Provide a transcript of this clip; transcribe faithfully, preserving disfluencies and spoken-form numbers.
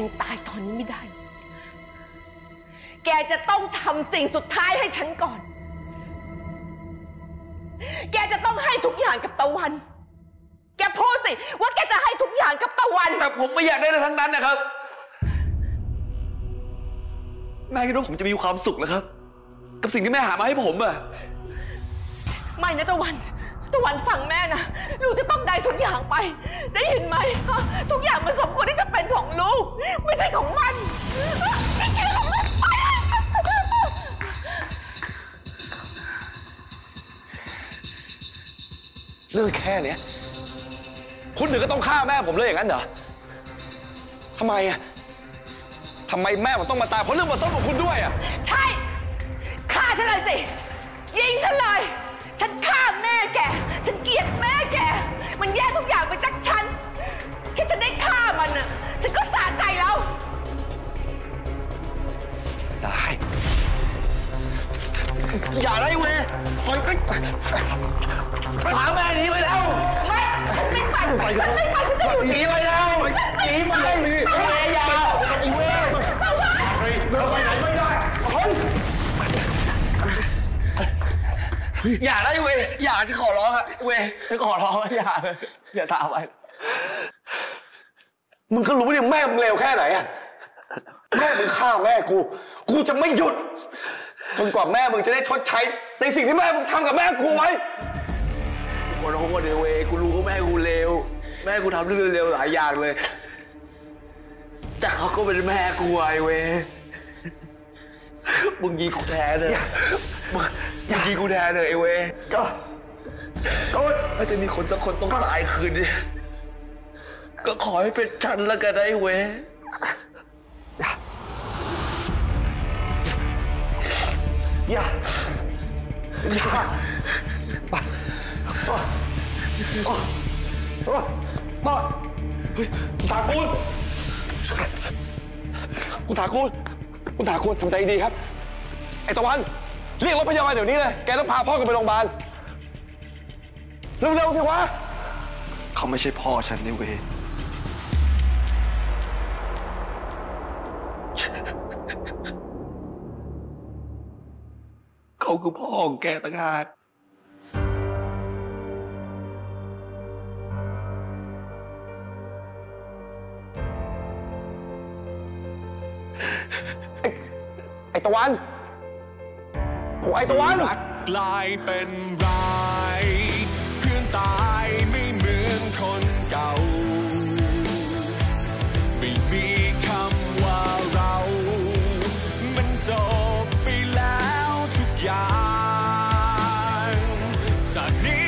ยังตายตอนนี้ไม่ได้แกจะต้องทำสิ่งสุดท้ายให้ฉันก่อนแกจะต้องให้ทุกอย่างกับตะวันแกพูดสิว่าแกจะให้ทุกอย่างกับตะวันแต่ผมไม่อยากได้อะไรทั้งนั้นนะครับแม่คิดว่าผมจะมีความสุขเหรอครับกับสิ่งที่แม่หามาให้ผมอะไม่นะตะวันตะวันฟังแม่นะลูกจะต้องได้ทุกอย่างไปได้ยินไหมทุกอย่างมันสมควรที่จะเป็นของลูกไม่ใช่ของมันไม่ใช่ของมันไปเรื่องแค่เนี้ยคุณถึงก็ต้องฆ่าแม่ผมเลยอย่างนั้นเหรอทำไมอะทำไมแม่ผมต้องมาตายเพราะเรื่องบทสนของคุณด้วยอะใช่ฆ่าฉันเลยสิยิงฉันเลยฉันฆ่าแม่แกฉันเกลียดแม่แกมันแย่ทุกอย่างไปจากฉันแค่ฉันได้ฆ่ามันน่ะฉันก็สะใจแล้วได้อย่าไล่เว้ยปล่อยไปหาแม่หนีไปแล้วไม่ฉันไม่ไปฉันไม่ไปฉันจะอยู่หนีไปแล้วฉันหนีไปเว้ยอย่าอีเว้ยเราไปไหนไม่ได้อย่าได้เวอย่าจะขอร้องอะเวจะขอร้องอย่าเลยอย่าตามไปมึงก็รู้เนี่ยแม่มึงเลวแค่ไหนอะแม่มึงฆ่าแม่กูกูจะไม่หยุดจนกว่าแม่มึงจะได้ชดใช้ในสิ่งที่แม่มึงทำกับแม่กูไว้กูร้องว่าเดี๋ยวเวกูรู้ว่าแม่กูเลวแม่กูทำเรื่องเลวหลายอย่างเลยแต่เขาก็เป็นแม่กูไอ้เวมึงยีกูแท้เลยมึงยีกูแท้เลยไอ้เว้ยก็ก็จะมีคนสักคนต้องตายคืนนี้ก็ขอให้เป็นฉันแล้วกันไอ้เว้ยอย่าอย่าปัดปัดปัดปัดถากูลคุณถากูลคุณถากูลทำใจดีครับไอ้ตะวันเรียกรถพยาบาลเดี๋ยวนี้เลยแกต้องพาพ่อกันไปโรงพยาบาลเร็วๆสิวะเขาไม่ใช่พ่อฉันนี่เว้ยเขาคือพ่อของแกต่างหากไอ้ตะวันโอ้ยตะวันกลายเป็นร้ายเพื่อนตายไม่เหมือนคนเก่าไม่มีคำว่าเรามันจบไปแล้วทุกอย่างจากนี้